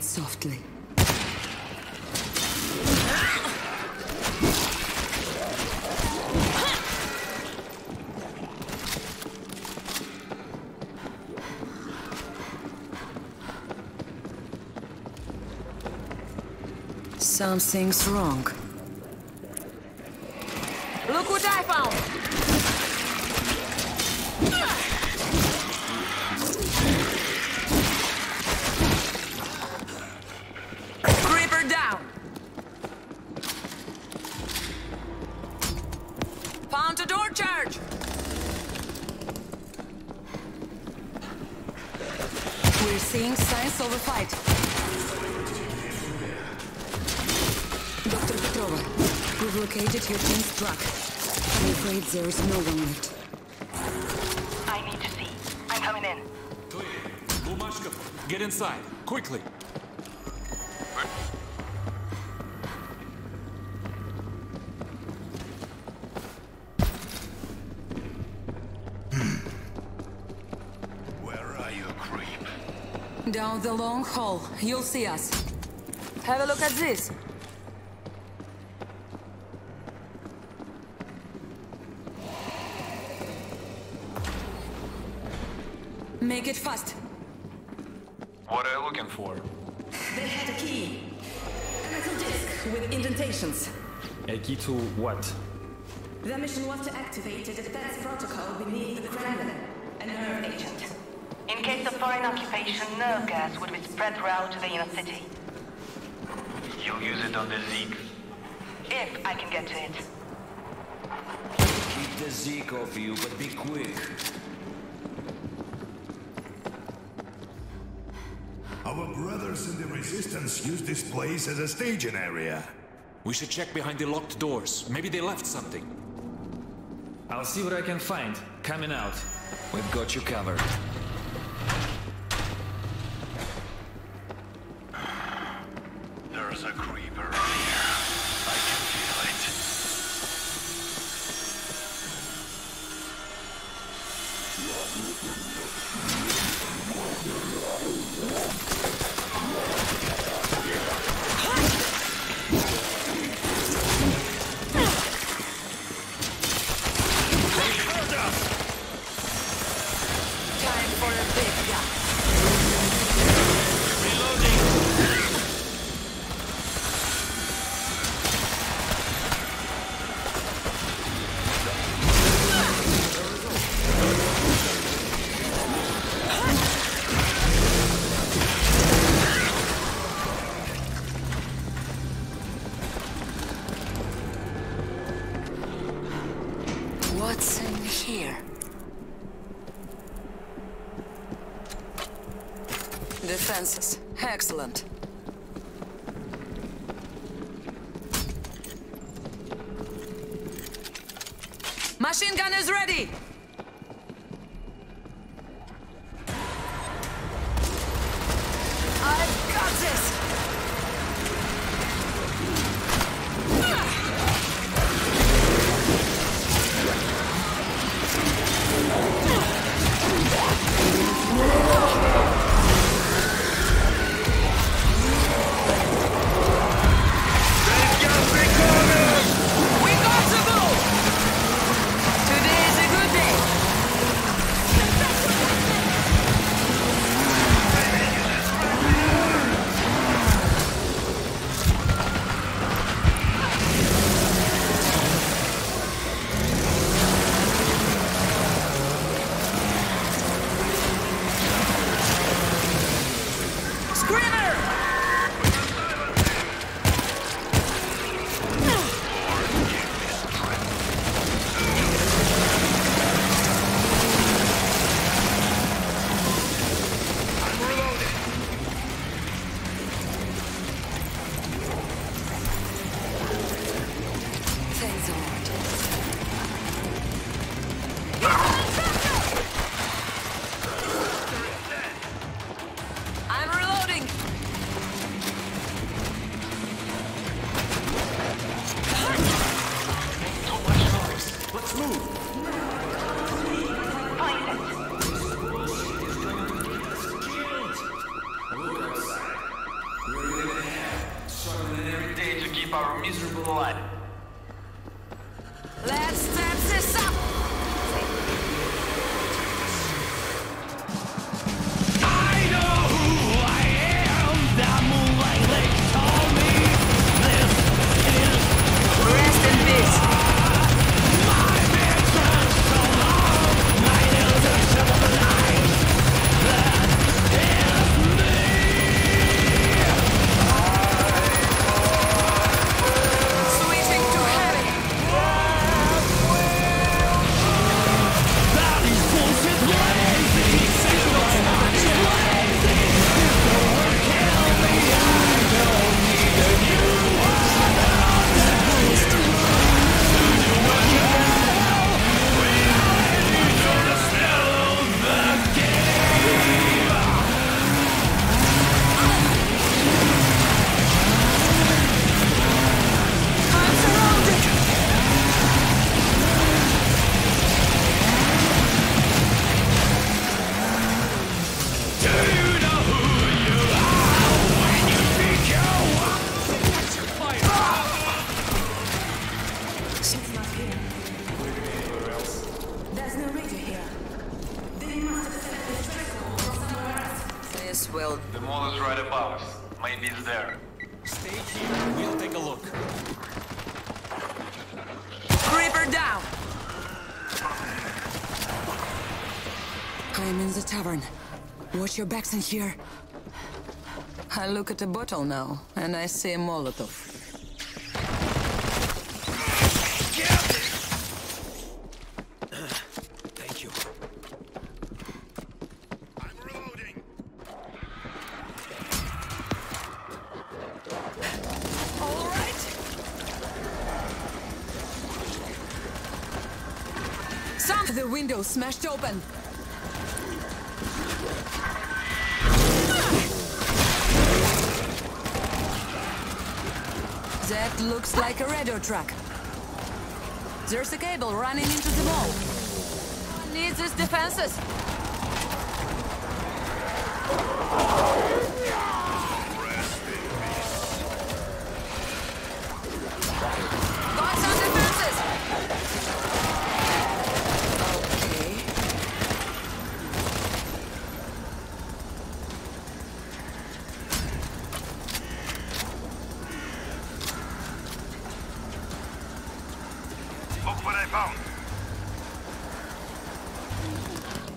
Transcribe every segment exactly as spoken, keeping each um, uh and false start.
tread softly. Something's wrong. Look what I found! Seeing signs of a fight. Doctor Petrova, we've located your team's truck. I'm afraid there is no one left. I need to see. I'm coming in. Clear. Lumashka, get inside. Quickly. Down the long hall. You'll see us. Have a look at this. Make it fast. What are you looking for? They had a key. A metal disc with indentations. A key to what? Their mission was to activate a defense protocol beneath the Kremlin, a nerve agent. In case of foreign occupation, nerve gas would be spread throughout the inner city. You'll use it on the Zeke? If I can get to it. Keep the Zeke off you, but be quick. Our brothers in the Resistance used this place as a staging area. We should check behind the locked doors. Maybe they left something. I'll see what I can find. Coming out. We've got you covered. What's in here? Defenses. Excellent. Machine gun is ready! I've got this! Today is a good day. blood. Let's step this up. I know who I am. That moonlight lake told me this is. Rest in peace. My man turns so long. My nails are sharp as knives. That is me. Switching to heavy. That is bullshit lazy. Sexual action lazy. This don't work, kill me. I don't need a new one. I'm surrounded. Do you know who you are when you think you're one? She's not here. There's no radio here. They must have sent the vehicle from somewhere else. This will. The mall is right above us. Maybe it's there. Stay here. We'll take a look. Creeper down. I'm in the tavern. Watch your backs in here. I look at a bottle now, and I see a Molotov. Thank you. I'm reloading. All right. Some of the window smashed open. That looks like a radio truck. There's a cable running into the wall. Someone needs these defenses. Got some defenses. Okay. Look what I found.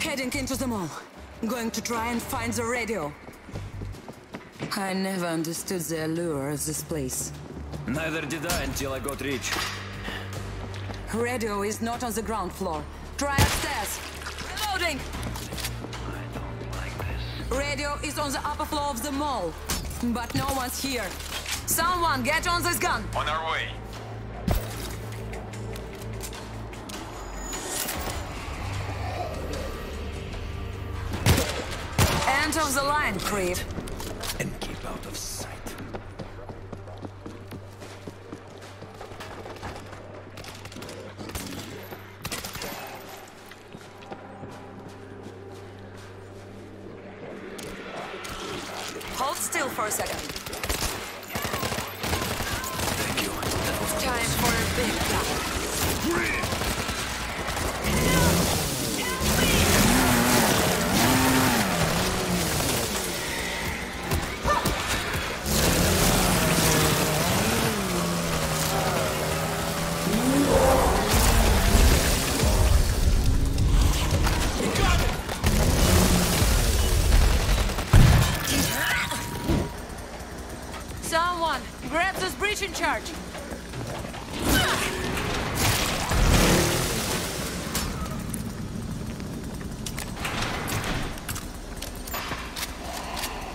Heading into the mall. Going to try and find the radio. I never understood the allure of this place. Neither did I until I got rich. Radio is not on the ground floor. Try upstairs. Reloading. I don't like this. Radio is on the upper floor of the mall. But no one's here. Someone get on this gun. On our way. End of the line, creep. And keep out of sight. Hold still for a second. Thank you. That was Time for a big dump. Someone grab this breach in charge.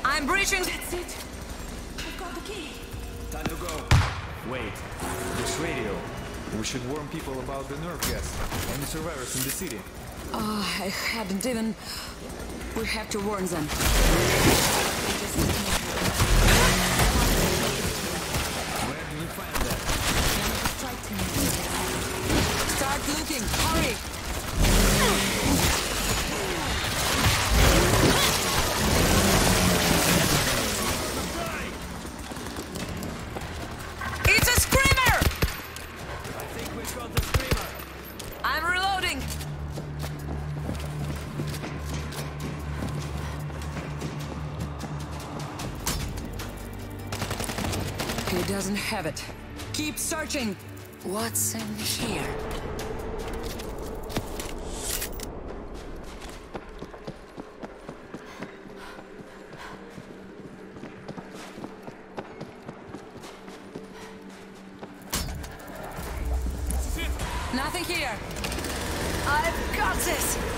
I'm breaching. That's it. I've got the key. Time to go. Wait, this radio. We should warn people about the nerve gas and the survivors in the city. Oh, I hadn't even. We have to warn them. Where do you find that? Start looking. Hurry. It's a screamer. doesn't have it. Keep searching. What's in here? Nothing here. I've got it.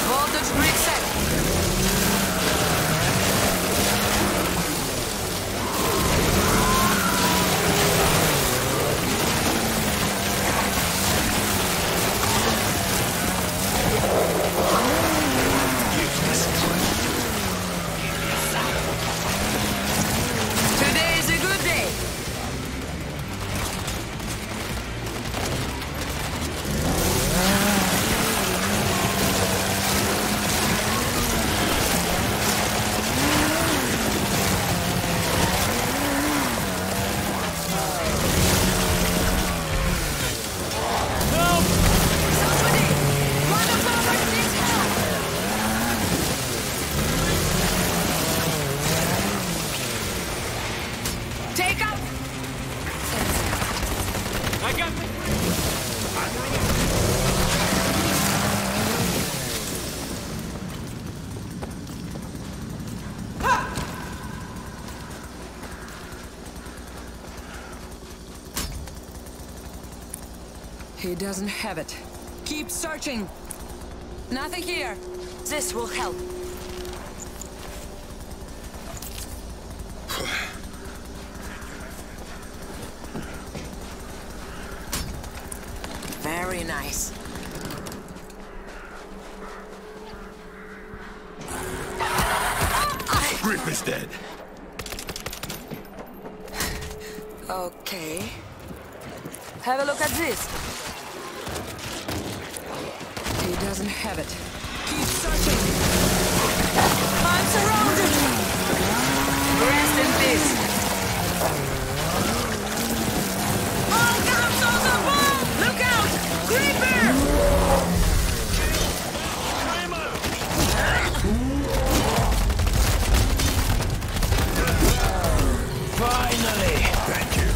Voltage reset. He doesn't have it. Keep searching. Nothing here. This will help. Very nice. Grip is dead. Okay. Have a look at this. He doesn't have it. Keep searching. I'm surrounded. Rest in peace. All comes on the wall. Look out, creeper! Finally. Thank you.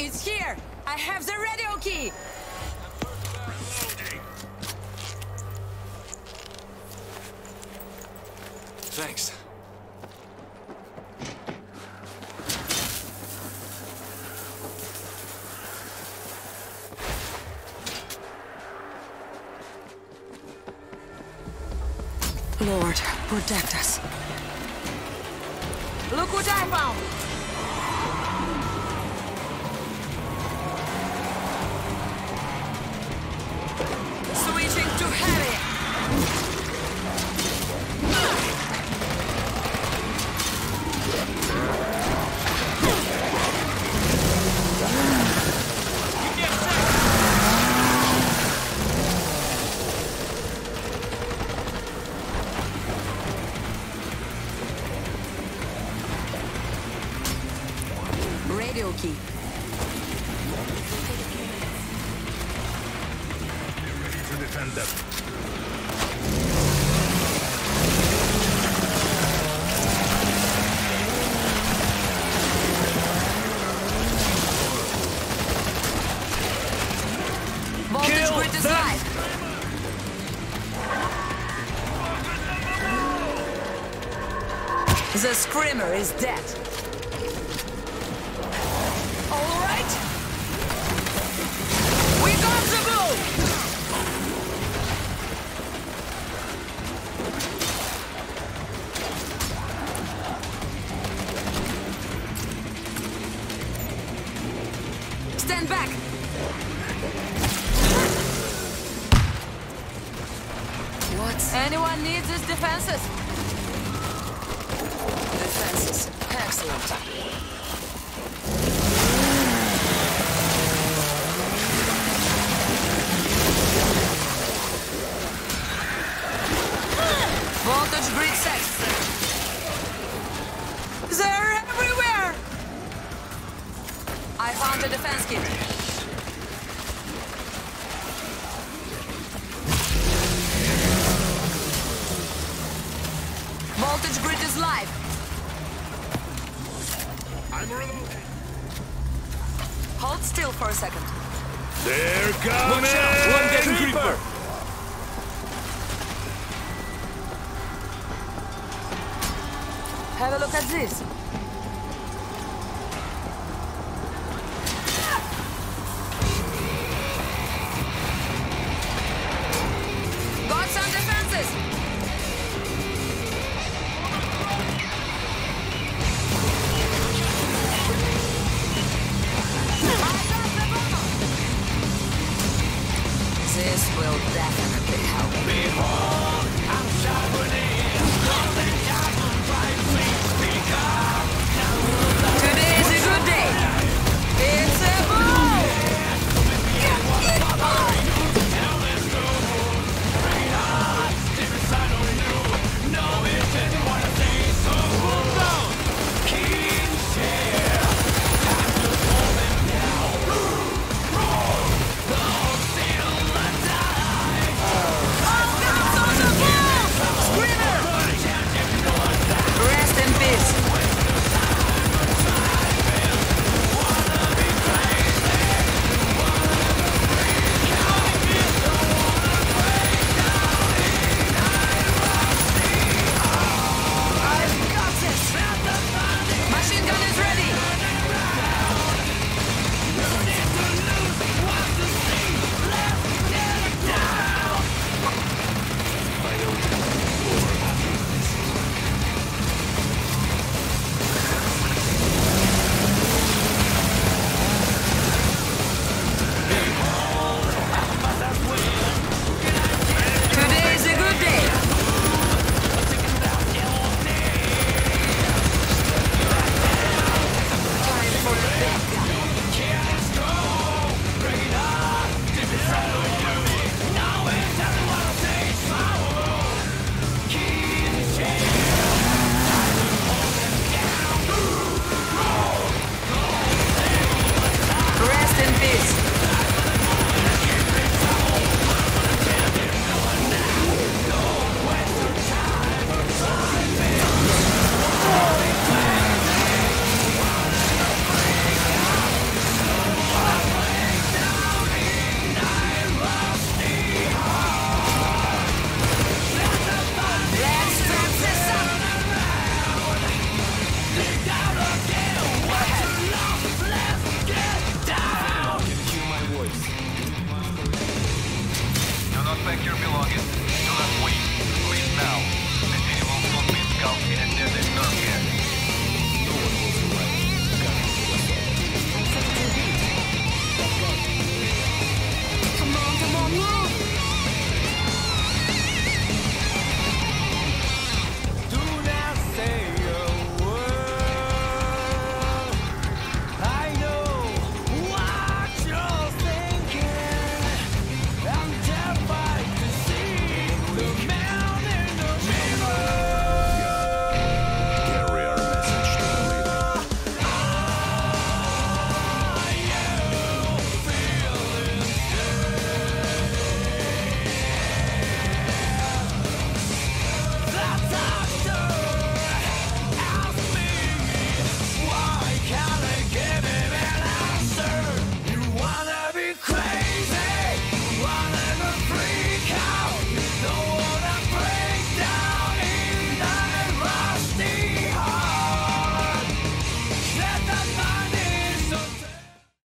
It's here! I have the radio key! Thanks. Lord, protect us. Look what I found! Key. Be ready to defend them. The Screamer is dead. All right. We got the goal. Stand back! What? Anyone needs his defenses? Defenses. Excellent. Voltage breach set. They're everywhere! I found a defense kit. Voltage grid is live. I'm relocating. Hold still for a second. They're coming! Watch out! One getting creeper! creeper. Have a look at this. Got some defenses. I got the bomb. This will definitely help. Behold.